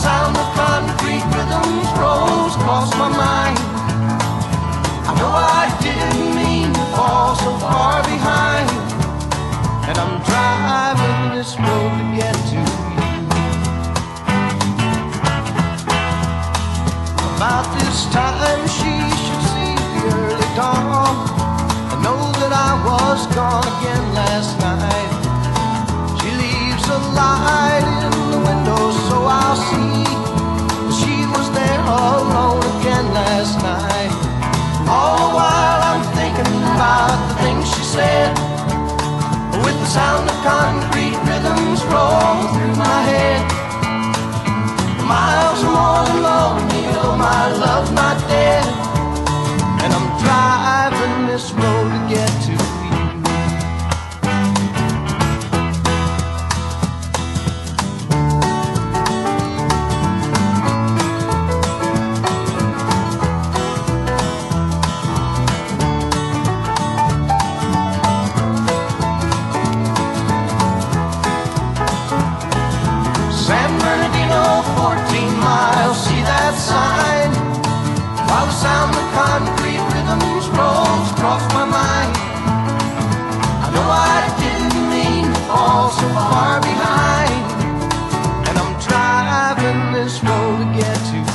sound of concrete rhythms rolls across my mind. I know I didn't mean to fall so far behind, and I'm driving this road to get to you. About this time she should see the early dawn, and know that I was gone again last night. She leaves a light in the window so I'll see that she was there alone again last night. All while I'm thinking about the things she said, with the sound of concrete rhythms roll through my head. Miles are more than lonely, oh my love, not dead, and I'm driving this road to get to you. Road to get to